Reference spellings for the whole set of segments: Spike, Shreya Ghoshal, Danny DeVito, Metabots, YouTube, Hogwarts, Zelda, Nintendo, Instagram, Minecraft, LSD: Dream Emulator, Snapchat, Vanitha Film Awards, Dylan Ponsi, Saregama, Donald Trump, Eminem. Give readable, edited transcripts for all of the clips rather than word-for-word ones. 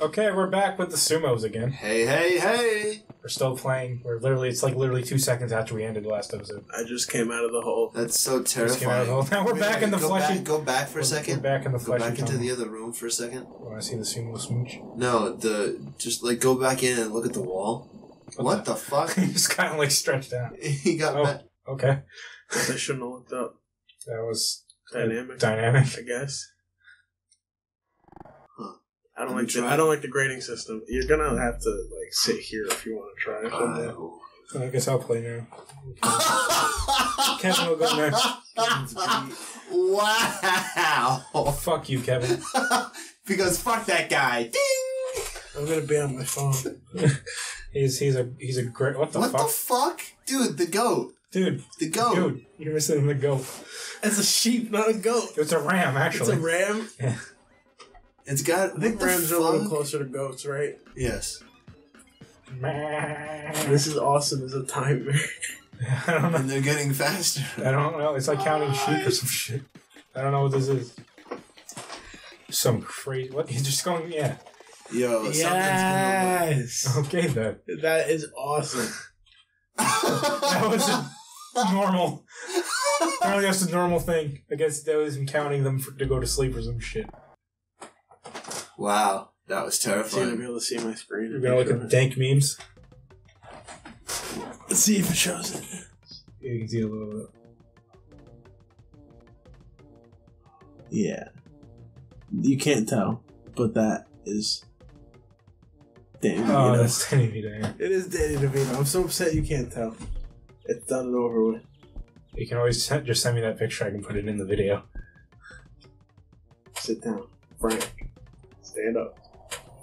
Okay, we're back with the Sumos again. Hey, hey, hey! We're still playing. We're literally, it's like literally 2 seconds after we ended the last episode. I just came out of the hole. That's so terrifying. Now we're back in the fleshy... Go back for a second. We're back in the fleshy... Go back into the other room for a second. Want to see the Sumo smooch? No, just like go back in and look at the wall. What the fuck? He just kind of like stretched out. He got met. Okay. I shouldn't have looked up. That was... Dynamic. Dynamic, I guess. I don't like the grading system. You're gonna have to like sit here if you want to try it. So I guess I'll play now. Okay. Kevin will go next. Wow! Oh, fuck you, Kevin. Because fuck that guy. Ding! I'm gonna be on my phone. he's a great. What the fuck? Dude, the goat. Dude, the goat. Dude, you're missing the goat. It's a sheep, not a goat. It's a ram, actually. It's a ram. Yeah. It's got. I think rams are a little closer to goats, right? Yes. This is awesome as a timer. I don't know. And they're getting faster. I don't know. It's like counting sheep or some shit. I don't know what this is. Some crazy. What? He's just going. Yeah. Yo. Yes. Something's going on. Okay then. That is awesome. That was normal. Apparently that's a normal thing. I guess that was counting them to go to sleep or some shit. Wow, that was terrifying. I'm going to be able to see my screen. You're going to look at dank memes. Let's see if it shows it. You can see a little bit. Yeah. You can't tell, but that is Danny DeVito. Oh, that's Danny DeVito. It is Danny DeVito. I'm so upset you can't tell. It's done and over with. You can always just send me that picture. I can put it in the video. Sit down, Frank. Stand up,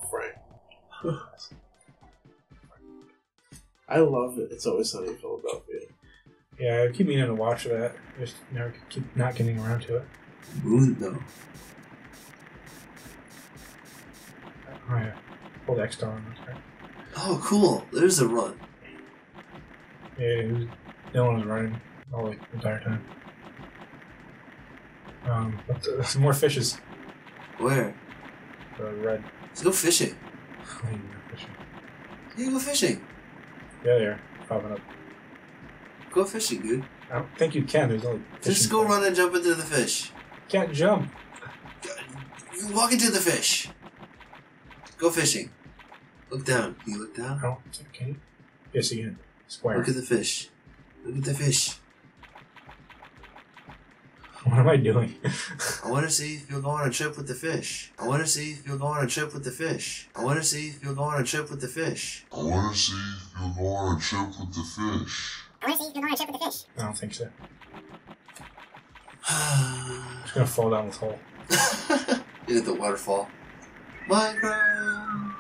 Frank. I love it. It's Always Sunny in Philadelphia. Yeah, I keep meaning to watch that. I just never keep not getting around to it. Mundo. Oh yeah, hold X down. Right. Oh, cool. There's a run. Yeah, no one was running all the entire time. Some more fishes. Where? Red. Let's go fishing. I need to go fishing. You go fishing. Yeah, they are popping up. Go fishing, dude. I don't think you can. There's only. Just go run and jump into the fish. Can't jump. You walk into the fish. Go fishing. Look down. Can you look down? No. Can you? Yes, you can. Square. Look at the fish. Look at the fish. What am I doing? I want to see if you'll go on a trip with the fish. I want to see if you'll go on a trip with the fish. I want to see if you'll go on a trip with the fish. I want to see if you'll go on a trip with the fish. I want to see if you'll go on a trip with the fish. I don't think so. I'm just gonna fall down this hole. You're at the waterfall. Minecraft!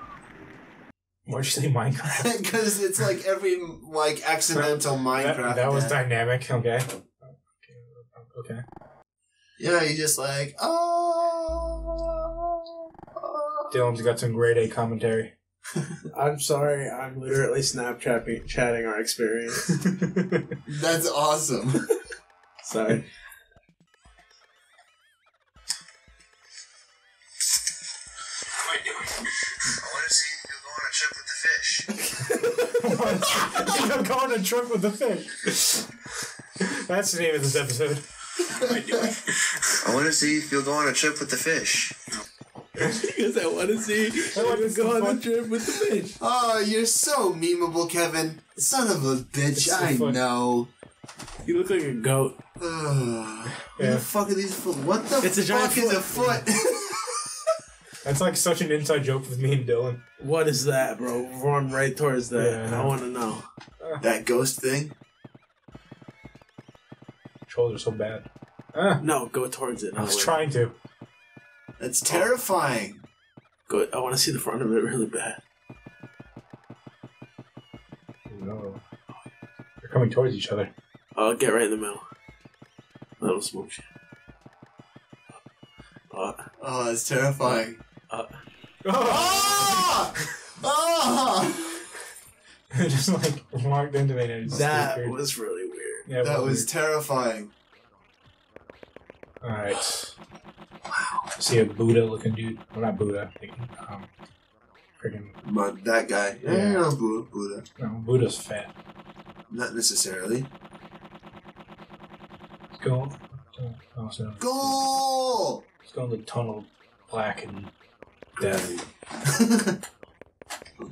Why'd you say Minecraft? Because it's like every like accidental Minecraft. That was dynamic, okay. Okay. Yeah, you just like, oh. Dylan's got some grade A commentary. I'm sorry, I'm literally Snapchatting our experience. That's awesome. Sorry. What am I doing? I want to see if you'll go on a trip with the fish. That's the name of this episode. What am I doing? I want to see if you'll go on a trip with the fish. Because I want to see if you'll go on a trip with the fish. Oh, you're so memeable, Kevin. Son of a bitch, I know. You look like a goat. What the fuck are these foot? What the fuck is a foot? That's like such an inside joke with me and Dylan. What is that, bro? We're on right towards that. Yeah. I want to know. That ghost thing? Shoulders so bad. No, go towards it. No, I was trying to. That's terrifying. Good. I want to see the front of it really bad. No, they're coming towards each other. Get right in the middle. A little smooch. Oh, that's terrifying. It just like locked into me. That was really. Yeah, that was terrifying. Alright. Wow. I see a Buddha looking dude. Well, not Buddha. pretty much. But that guy. Yeah. No, Buddha. No, Buddha's fat. Not necessarily. Let's go. Oh, so. Goal! Let's go in the tunnel, black and death.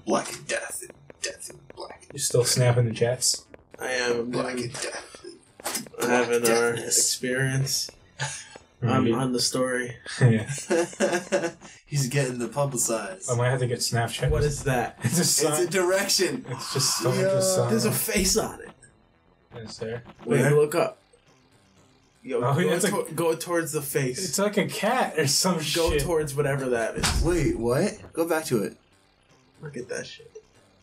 Black and death and death and black. You still snapping the chats? I am. Black and death. Black having our experience. I'm on the story. Yeah. He's getting the publicized. I might have to get Snapchat. What is that? It's a sign. It's a direction. It's just so much. There's a face on it. Is there? Wait, look up. Yo, go towards the face. It's like a cat or some shit. Go towards whatever that is. Wait, what? Go back to it. Look at that shit.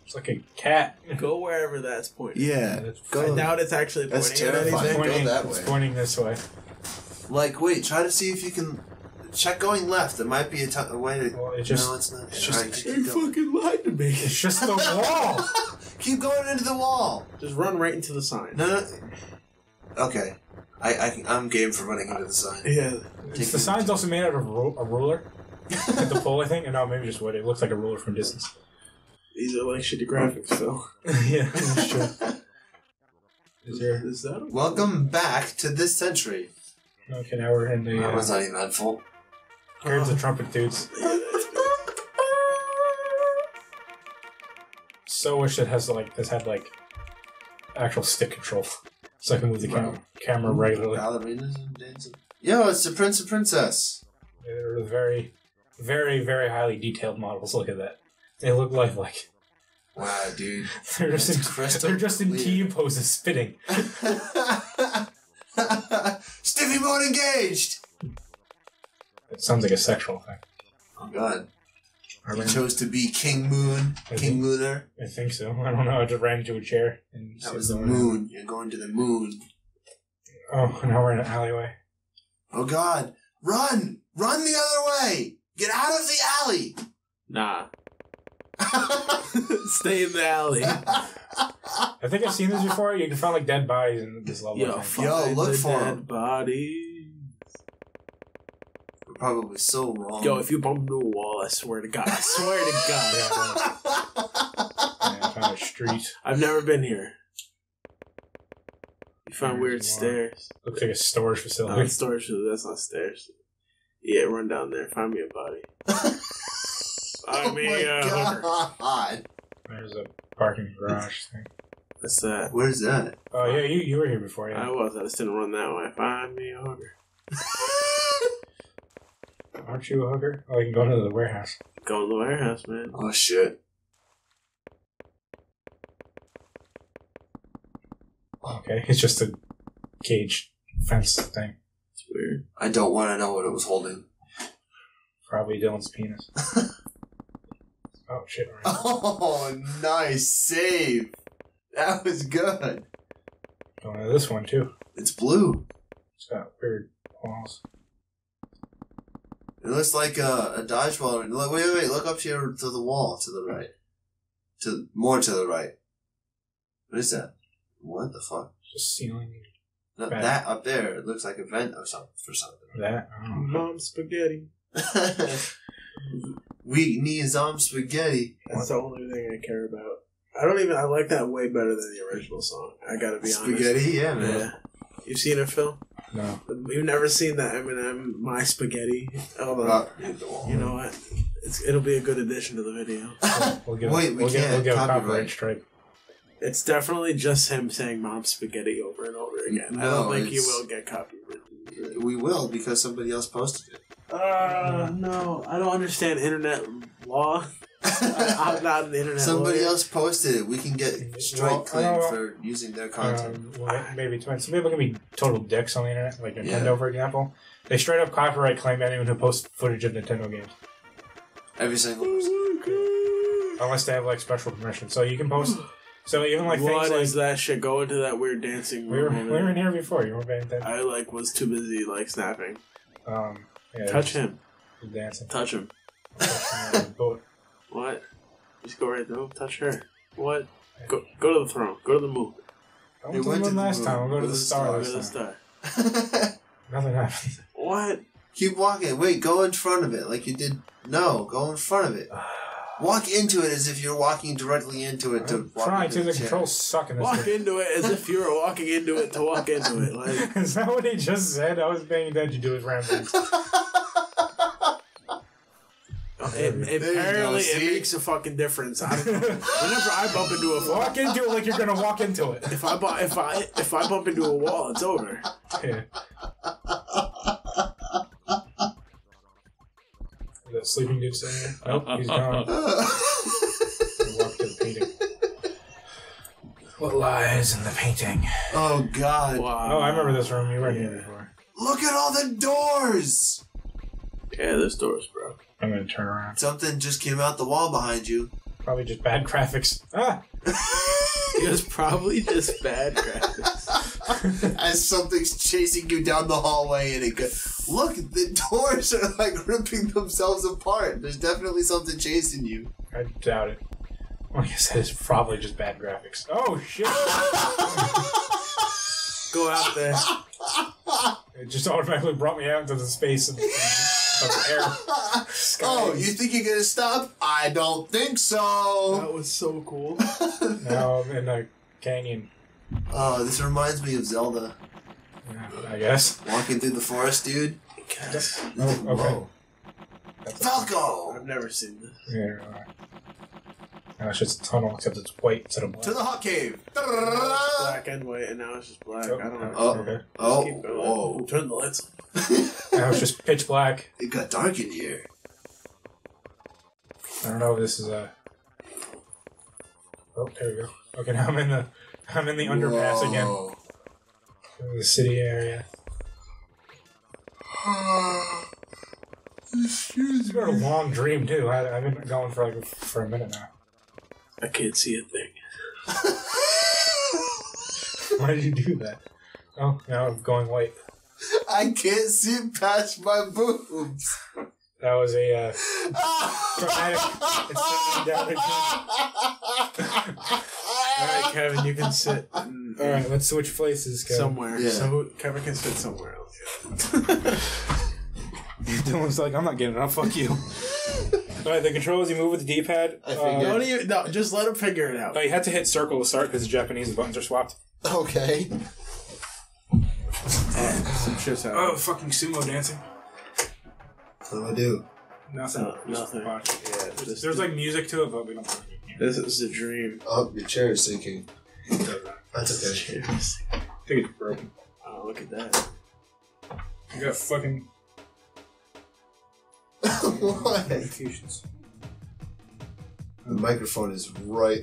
It's like a cat. Go wherever that's pointing. Yeah. I doubt it's actually pointing at anything. Go that way. It's pointing this way. Like, wait, try to see if you can... Check going left. It might be a way to... Well, no, it's not. It's just, right, you fucking lied to me. It's just the wall. Keep going into the wall. Just run right into the sign. No. Okay. I'm game for running into the sign. Yeah. The sign's also made out of a ruler. At the pole, I think. Or no, maybe just wood. It looks like a ruler from distance. These are like shitty graphics, though. Yeah, that's true. Is that welcome back to this century. Okay, now we're in the... That was not even that full. Here's the trumpet dudes. So wish it has, like, this had, like, actual stick control. So I can move the camera regularly. Ballerinas and dancing. Yo, it's the Prince and Princess. They're very, very, very highly detailed models. Look at that. They look lifelike. Wow, dude. They're just in T poses spitting. Stiffy mode engaged! It sounds like a sexual thing. Oh, God. He chose to be King Moon. King Lunar. I think so. I don't know. I just ran into a chair. And that was the moon. You're going to the moon. Oh, now we're in an alleyway. Oh, God. Run! Run the other way! Get out of the alley! Nah. Stay in the alley. I think I've seen this before. You can find like dead bodies in this level. Yo, look for dead bodies. We're probably so wrong. Yo, if you bump into a wall, I swear to God. I swear to God. Yeah, I found a street. I've never been here. You found weird stairs. Looks like a storage facility. Not a storage facility. That's not stairs. Yeah, run down there. Find me a body. I mean, oh my God. There's a parking garage thing. What's that? Where's that? Oh, yeah, you were here before, yeah. I just didn't run that way. Find me a hooker. Aren't you a hooker? Oh, you can go into the warehouse. Go to the warehouse, man. Oh, shit. Okay, it's just a cage fence thing. It's weird. I don't want to know what it was holding. Probably Dylan's penis. Oh, shit. Right. Oh, nice save. That was good. Going to this one, too. It's blue. It's got weird walls. It looks like a dodgeball. Wait. Look up here to the wall, to the right. More to the right. What is that? What the fuck? Just ceiling. No, that up there. It looks like a vent or something for something. That? I don't know. Mom spaghetti. We need some spaghetti. That's the only thing I care about. I like that way better than the original song. I gotta be honest. Spaghetti, yeah, man. Yeah. You've seen it, Phil? No. You've never seen that Eminem, My Spaghetti? Although, you know what? It'll be a good addition to the video. We'll get a copyright strike. It's definitely just him saying Mom Spaghetti over and over again. No, I don't think you will get copyrighted. We will, because somebody else posted it. No, I don't understand internet law. I'm not an internet Somebody lawyer. Else posted it. We can get strike claim for using their content. Some people can be total dicks on the internet, like Nintendo, for example. They straight up copyright claim anyone who posts footage of Nintendo games. Every single person. Unless they have, like, special permission. So you can post... So even like what things is like, that shit? Go into that weird dancing room. We were in here before. You weren't paying attention. I was too busy snapping. Yeah, touch him. Dancing. Touch him. What? Just go right there. Touch her. What? Go to the throne. Go to the moon. We went to the last time. We'll go to the star last time. Nothing happened. What? Keep walking. Wait. Go in front of it, like you did. No. Go in front of it. Walk into it as if you're walking directly into it. Walk into it as if you were walking into it to walk into it. Like. Is that what he just said? I was paying attention to his rambling. Apparently, it makes a fucking difference. I don't know. Whenever I bump into a wall, walk into it like you're gonna walk into it. If I bump into a wall, it's over. Yeah. The sleeping dude saying, "Oh, he's gone." I walked to the painting. What lies in the painting? Oh God! Wow. Oh, I remember this room. You were here before. Look at all the doors. Yeah, this door's broke. I'm gonna turn around. Something just came out the wall behind you. Probably just bad graphics. Ah! It was probably just bad graphics. As something's chasing you down the hallway and it goes, look, the doors are like ripping themselves apart. There's definitely something chasing you. I doubt it. Well, I guess that is probably just bad graphics. Oh, shit! Go out there. It just automatically brought me out into the space and... Oh, you think you're gonna stop? I don't think so. That was so cool. Now I'm in a canyon. Oh, this reminds me of Zelda. Yeah, I guess. Walking through the forest, dude. Oh, okay. That's Falco! I've never seen this. Yeah, right. Now it's just a tunnel, except it's white instead of black. To the hot cave! Black and white, and now it's just black. Oh, I don't know. Oh, okay. Whoa. Turn the lights on. Now it's just pitch black. It got dark in here. I don't know if this is a... Oh, there we go. Okay, now I'm in the underpass again. In the city area. Excuse me. It's been a long dream, too. I've been going for, like, for a minute now. I can't see a thing. Why did you do that? Oh, now I'm going white. I can't see past my boobs. That was a traumatic. It's down again. All right, Kevin, you can sit. All right, let's switch places, Kevin. Somewhere. Yeah. So Kevin can sit somewhere else. Dylan's like, I'm not getting it. I'll fuck you. All right, the controls, you move with the D-pad. No, just let him figure it out. No, you have to hit circle to start because the Japanese buttons are swapped. Okay. Some shit's happening. Oh, fucking sumo dancing. What do I do? Nothing. Nothing. Yeah, there's like music to it, but we don't know. This is a dream. Oh, your chair is sinking. That's okay. I think it's broken. Oh, look at that. You got fucking... What? Notifications. The microphone is right...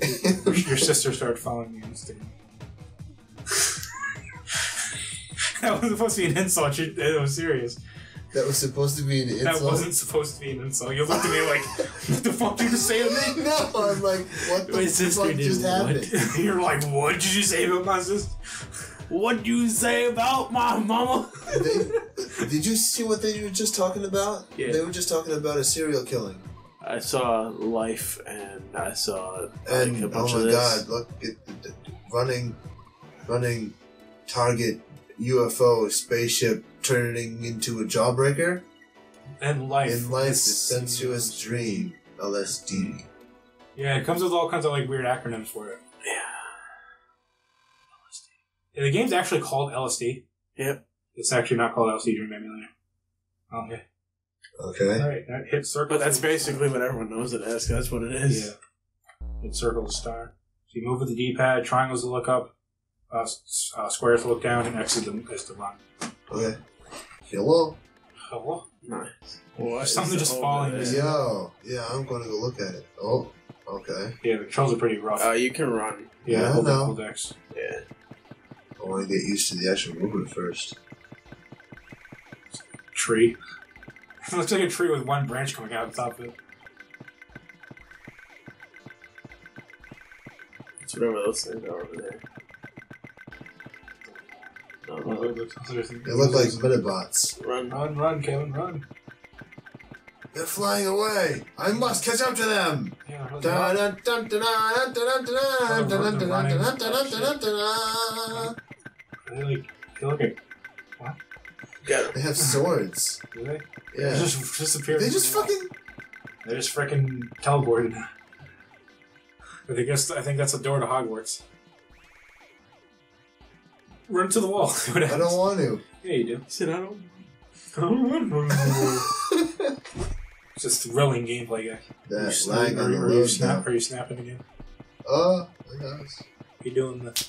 Your sister started following me on Instagram. That wasn't supposed to be an insult. It was serious. That was supposed to be an insult? That wasn't supposed to be an insult. You looked at me like, what the fuck did you just say to me? No, I'm like, what the fuck just happened? You're like, what did you say about my sister? What did you say about my mama? Did you see what they were just talking about? Yeah. They were just talking about a serial killing. I saw Life, and I saw and, a bunch of this. Oh my god, look, running target. UFO spaceship turning into a jawbreaker, and Life. In Life, it's a sensuous dream. LSD. Yeah, it comes with all kinds of like weird acronyms for it. Yeah. LSD. Yeah, the game's actually called LSD. Yep. It's actually not called LSD Dream Emulator. Okay. Okay. All right. That hit circle. But that's basically what everyone knows it as. That's what it is. Yeah. Hit circle to start. So you move with the D-pad. Triangles to look up. Squares look down and exit them is the run. Okay. Hello? Hello? Nice. Well, something just falling in. Yo. Yeah, I'm going to go look at it. Oh, okay. Yeah, the controls are pretty rough. You can run. Yeah, hold no. Decks. Yeah. I want to get used to the actual movement first. Tree. It looks like a tree with one branch coming out on top of it. It's whatever those things are over there. They look like Metabots. Run, run, run, Kevin, run. They're flying away. I must catch up to them. They have swords. Do they? Yeah. They just disappeared. They just fucking... They just freaking teleported. I think that's a door to Hogwarts. Run to the wall. I don't want to. Yeah, you do. You said I don't. I don't want to. It's just thrilling gameplay, guy. That lag on the road. Are you snapping again? Oh, I guess. You're doing the.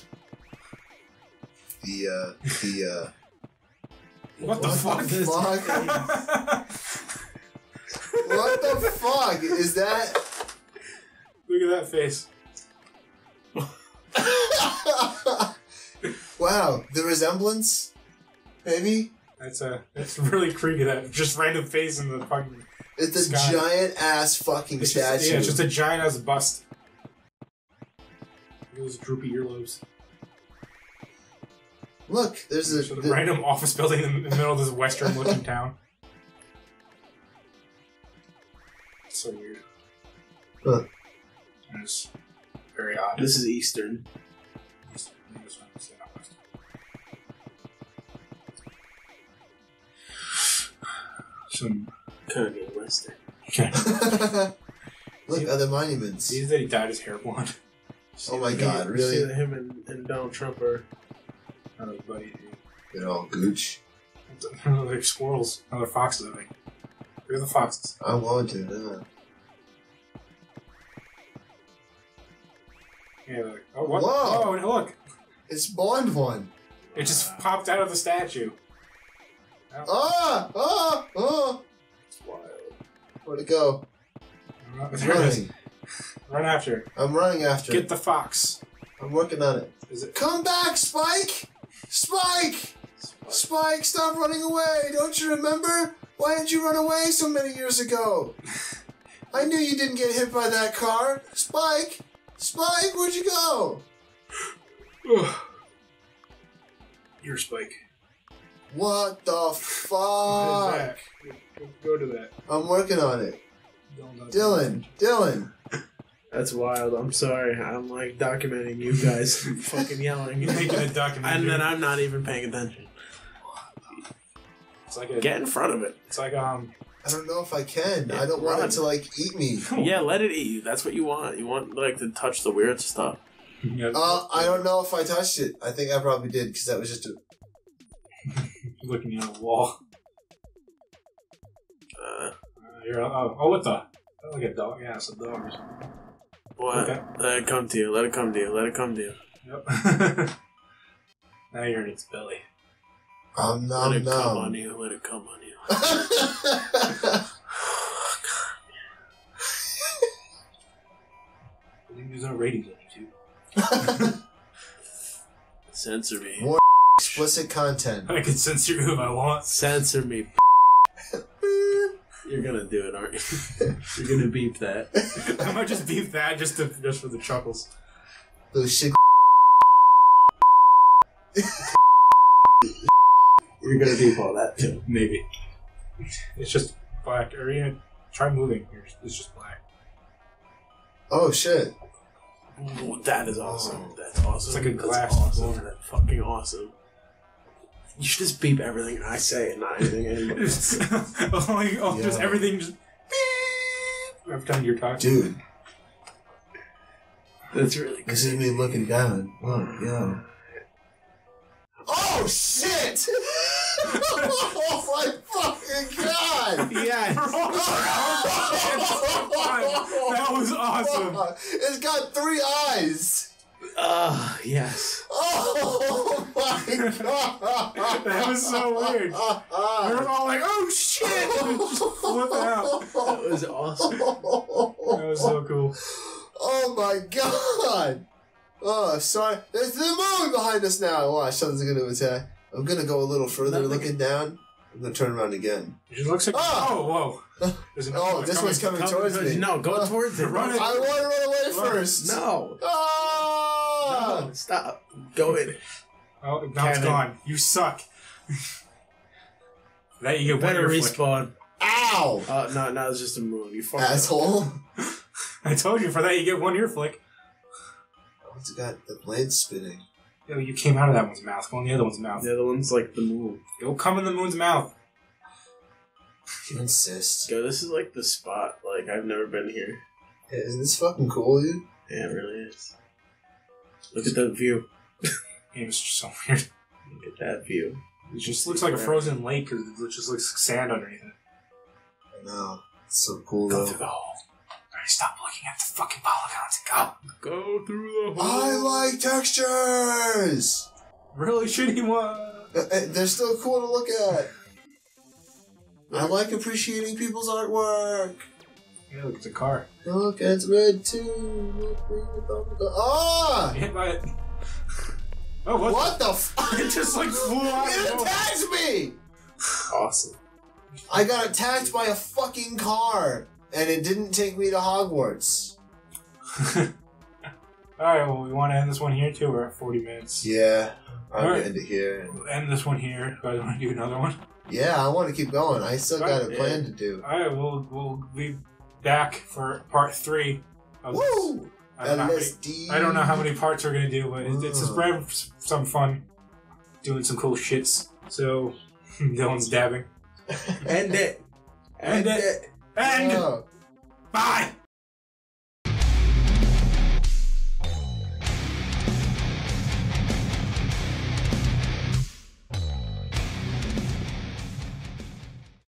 What the fuck? What the fuck is that? Look at that face. Wow, the resemblance? Maybe? That's really creepy, that just random face in the fucking sky. Giant-ass fucking statue. Just, yeah, it's just a giant-ass bust. Those droopy earlobes. Look, there's a... Sort of random office building in the middle of this western-looking town. It's so weird. Huh. And it's very odd. This is eastern. Some kind of Midwestern. Okay. Look, other monuments. See that he dyed his hair blonde. Oh my god, really? See that him and Donald Trump are... buddy, dude. They're all gooch. They're squirrels. They're foxes, I think. They're the foxes. I want to, yeah. Yeah, like, oh, what? Whoa. Oh, look! It's Bond one! It just popped out of the statue. Ah! Ah! Ah! It's wild. Where'd it go? I'm running. Run after it. I'm running after it. Get the fox. I'm working on it. Is it. Come back, Spike! Spike! Spike, stop running away! Don't you remember? Why did you run away so many years ago? I knew you didn't get hit by that car. Spike! Spike, where'd you go? You're Spike. What the fuck? Go to that. I'm working on it. Dylan. That's wild. I'm sorry. I'm like documenting you guys fucking yelling. You're making a documentary. And then I'm not even paying attention. It's like get in front of it. It's like I don't know if I can. I don't want it to like eat me. Yeah, let it eat you. That's what you want. You want like to touch the weird stuff. Yeah. I don't know if I touched it. I think I probably did because that was just a looking at a wall. You're oh what the? Oh, like a dog. Yeah, it's a dog or something. What? Okay. Let it come to you. Let it come to you. Let it come to you. Yep. Now you're in its belly. Let it come on you. Let it come on you. Oh, God. I think there's no ratings on YouTube. Censor me. More explicit content. I can censor you if I want. Censor me. You're gonna do it, aren't you? You're gonna beep that. I might just beep that just for the chuckles. Little shit. You're gonna beep all that too, maybe. It's just black. Are you gonna try moving? It's just black. Oh shit! Ooh, that is awesome. Oh. That's awesome. It's like a glass. That's awesome. That's fucking awesome. You should just beep everything I say and not anything anybody else. Just everything just beep every time you're talking. Dude. That's really good. This is me looking down. Oh, yeah. Oh, shit! Oh, my fucking God! Yes! That was awesome. It's got three eyes. Yes. Oh my God! That was so weird. We were all like, "Oh shit!" And just flip out. That was awesome. That was so cool. Oh my God! Oh, sorry. There's the moon behind us now. Watch, something's gonna attack. I'm gonna go a little further, looking down. I'm gonna turn around again. It looks like. Oh, whoa! Oh, this one's coming towards me. No, go towards it. Run! I want to run away first. No. No, stop. Go in. Oh, now it's gone. You suck. That you get better respawn. Ow! Oh, no, it's just a moon. You fucking asshole. I told you for that you get one ear flick. Oh, it's got the blade spinning. Yo, you came out of that one's mouth. Go in the other one's mouth. The other one's like the moon. Go come in the moon's mouth. You insist. Yo, this is like the spot. Like. Like, I've never been here. Yeah, isn't this fucking cool, dude? Yeah, it really is. Look at that view. It was just so weird. Look at that view. It just looks like a frozen lake, or it just looks like sand underneath it. I know. It's so cool, though. Go through the hole. Alright, stop looking at the fucking polygons and go. Go through the hole. I like textures! Really shitty ones. They're still cool to look at. I like appreciating people's artwork. Yeah, look, it's a car. Look, it's red too. Ah! Hit by it. Oh, what the fuck? It just like flew out. It attacked me! Awesome. I got attacked by a fucking car, and it didn't take me to Hogwarts. Alright, well, we want to end this one here too. We're at 40 minutes. Yeah, I'm going to end it here. We'll end this one here. You guys want to do another one? Yeah, I want to keep going. I still got a plan to do. Alright, we'll be back for part 3 of Woo! This. LSD. I don't know how many parts we're going to do, but it's just been some fun doing some cool shits. So, Dylan's dabbing. End it. End it. End. Bye.